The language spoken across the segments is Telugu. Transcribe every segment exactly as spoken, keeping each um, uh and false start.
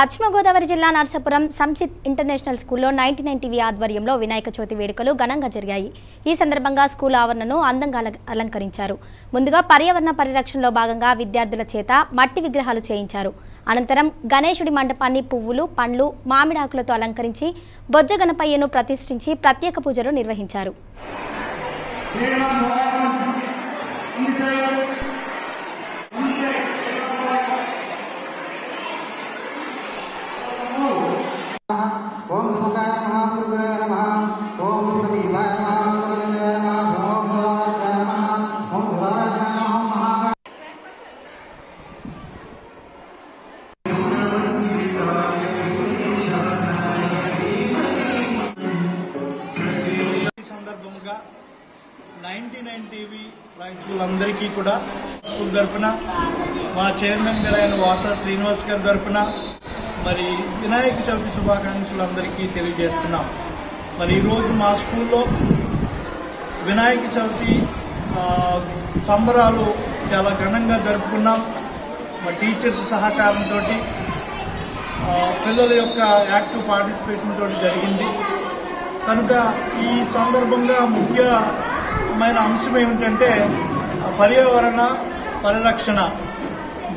పశ్చిమ గోదావరి జిల్లా నర్సాపురం సంసిద్ ఇంటర్నేషనల్ స్కూల్లో నైంటీ నైన్ టీవీ ఆధ్వర్యంలో వినాయక చవితి వేడుకలు ఘనంగా జరిగాయి. ఈ సందర్భంగా స్కూల్ ఆవరణను అందంగా అలంకరించారు. ముందుగా పర్యావరణ పరిరక్షణలో భాగంగా విద్యార్థుల చేత మట్టి విగ్రహాలు చేయించారు. అనంతరం గణేశుడి మండపాన్ని పువ్వులు, పండ్లు, మామిడాకులతో అలంకరించి బొజ్జ గణపయ్యను ప్రతిష్ఠించి ప్రత్యేక పూజలు నిర్వహించారు. నైంటీ నైన్ టీవీ రైతులందరికీ కూడా స్కూల్ తరపున మా చైర్మన్ గారు అయిన వాసా శ్రీనివాస్ గారి తరపున మరి వినాయక చవితి శుభాకాంక్షలు అందరికీ తెలియజేస్తున్నాం. మరి ఈరోజు మా స్కూల్లో వినాయక చవితి సంబరాలు చాలా ఘనంగా జరుపుకున్నాం. మా టీచర్స్ సహకారంతో పిల్లల యొక్క యాక్టివ్ పార్టిసిపేషన్ తోటి జరిగింది. కనుక ఈ సందర్భంగా ముఖ్య మన అంశం ఏమిటంటే పర్యావరణ పరిరక్షణ.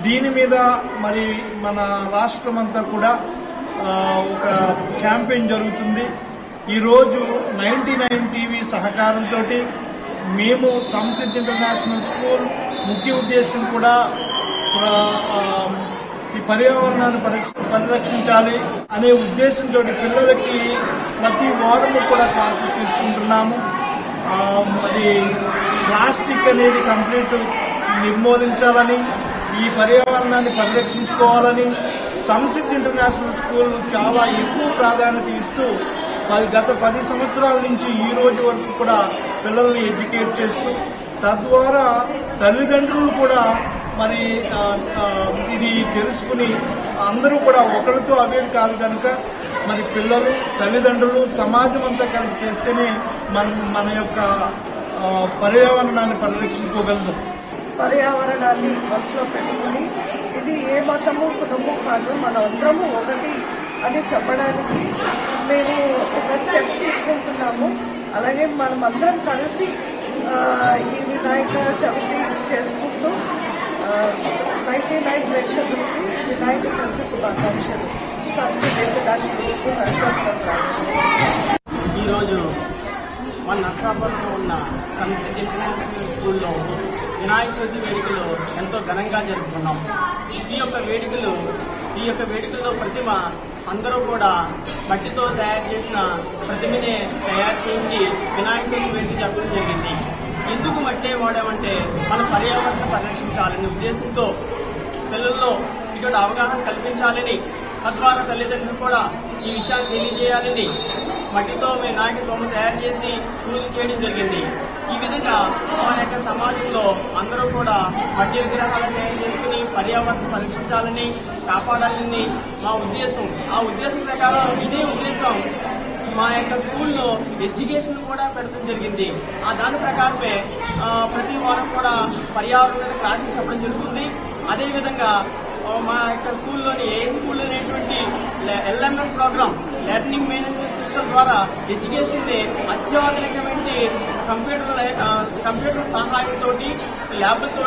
దీని మీద మరి మన రాష్ట్రం అంతా కూడా ఒక క్యాంపెయిన్ జరుగుతుంది. ఈరోజు నైంటీ నైన్ టీవీ సహకారంతో మేము సంసిద్ధ్ ఇంటర్నేషనల్ స్కూల్ ముఖ్య ఉద్దేశం కూడా ఈ పర్యావరణాన్ని పరిరక్షించాలి అనే ఉద్దేశంతో పిల్లలకి ప్రతి వారం కూడా క్లాసెస్ తీసుకుంటున్నాము. మరి ప్లాస్టిక్ అనేది కంప్లీట్ నిర్మూలించాలని, ఈ పర్యావరణాన్ని పరిరక్షించుకోవాలని సంసిద్ధ్ ఇంటర్నేషనల్ స్కూల్ చాలా ఎక్కువ ప్రాధాన్యత ఇస్తూ గత పది సంవత్సరాల నుంచి ఈ రోజు వరకు కూడా పిల్లల్ని ఎడ్యుకేట్ చేస్తూ తద్వారా తల్లిదండ్రులు కూడా మరి ఇది తెలుసుకుని అందరూ కూడా ఒకరితో అవేది కాదు. కనుక మరి పిల్లలు, తల్లిదండ్రులు, సమాజం అంతా కలిసి చేస్తేనే మన మన యొక్క పర్యావరణాన్ని పరిరక్షించుకోగలుగుతాం. పర్యావరణాన్ని మనసులో పెట్టుకుని ఇది ఏ మతము కుటుంబం కాదు, మన అందరము ఒకటి అని చెప్పడానికి మేము ఒక స్టెప్ తీసుకుంటున్నాము. అలాగే మనం అందరం కలిసి ఈ వినాయక చవితి చేసుకుంటూ నైన్టీ నైన్ ప్రేక్షకులకి వినాయక చవితి శుభాకాంక్షలు. ఈరోజు మన నర్సాపురంలో ఉన్న సంసిద్ధ్ ఇంటర్నేషనల్ స్కూల్లో వినాయక చవితి వేడుకలు ఎంతో ఘనంగా జరుపుకున్నాం. ఈ యొక్క వేడుకలు ఈ యొక్క వేడుకల్లో ప్రతిమ అందరూ కూడా మట్టితో తయారు చేసిన ప్రతిమనే తయారు చేయించి వినాయకుడి వేడుక జరపడం జరిగింది. ఎందుకు మట్టే వాడామంటే మన పర్యావరణం పరిరక్షించాలనే ఉద్దేశంతో పిల్లల్లో ఇటువంటి అవగాహన కల్పించాలని, తద్వారా తల్లిదండ్రులు కూడా ఈ విషయాన్ని తెలియజేయాలని మట్టితో వినాయక బొమ్మ తయారు చేసి పూజలు చేయడం జరిగింది. ఈ విధంగా మన యొక్క సమాజంలో అందరూ కూడా మట్టి విగ్రహాలు తయారు చేసుకుని పర్యావరణం పరిరక్షించాలని, కాపాడాలని మా ఉద్దేశం. ఆ ఉద్దేశం ప్రకారం ఇదే ఉద్దేశం మా యొక్క స్కూల్లో ఎడ్యుకేషన్ కూడా పెట్టడం జరిగింది. ఆ దాని ప్రకారమే ప్రతి వారం కూడా పర్యావరణ క్లాసులు చెప్పడం జరుగుతుంది. అదేవిధంగా మా యొక్క స్కూల్లోని ఏ స్కూల్లో అనేటువంటి LMS program, learning management system ద్వారా ఎడ్యుకేషన్ని అత్యాధునికమైన కంప్యూటర్ కంప్యూటర్ సహాయంతో ల్యాబ్లతో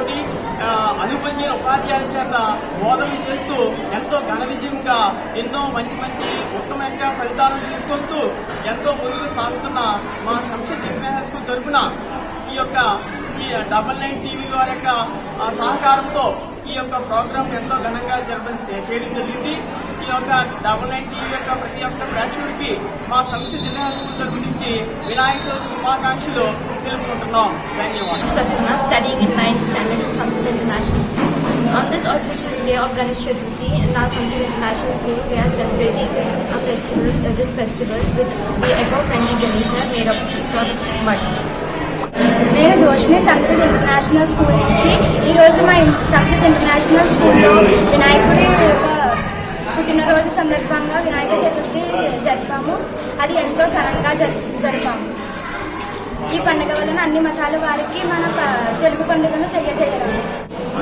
అనుబంధ ఉపాధ్యాయుల చేత బోధన చేస్తూ ఎంతో ఘన విజయంగా ఎన్నో మంచి మంచి ఉత్తమంగా ఫలితాలను తీసుకొస్తూ ఎంతో ముందుకు సాగుతున్న మా సంసిద్ధ్ ఇంటర్నేషనల్ స్కూల్ తరఫున ఈ యొక్క ఈ డబల్ నైన్ టీవీ వారి యొక్క సహకారంతో ఈ యొక్క ప్రోగ్రాం ఎంతో ఘనంగా జరపడం చేయడం జరిగింది. ఈ యొక్క డబల్ నైన్ టీవీ యొక్క ప్రతి ఒక్క ప్రేక్షకుడికి మా సంసిద్ధ్ ఇంటర్నేషనల్ స్కూల్ గురించి వినాయక చవితి శుభాకాంక్షలు తెలుపుకుంటున్నాం. ధన్యవాదాలు. Studying in ninth standard at Samsidh International School. On this auspicious day of Ganesh Chavithi in our Samsidh International School, we are celebrating a festival, uh, this festival with the eco-friendly Ganesha made of mud. నేను రోషిని సంసిద్ధ్ ఇంటర్నేషనల్ స్కూల్ నుంచి. ఈరోజు మా సంసిద్ధ్ ఇంటర్నేషనల్ స్కూల్లో వినాయకుడి పుట్టినరోజు సందర్భంగా వినాయక చతుర్థి జరిపాము. అది ఎంతో ఘనంగా జరిపాము. ఈ పండుగ వలన అన్ని మతాల వారికి మన తెలుగు పండుగను తెలియజేయడం.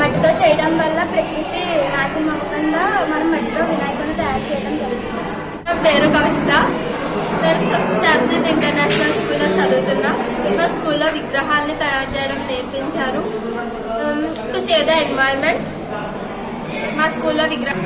మట్టితో చేయడం వల్ల ప్రకృతి నాశనం అవ్వకుండా మనం మట్టితో వినాయకుని తయారు ना पेर कविष्ट संसिद्ध इंटरनेशनल स्कूल चलुना मैं स्कूल विग्रहा तैयार चेयर ने to save the environment school विग्रह।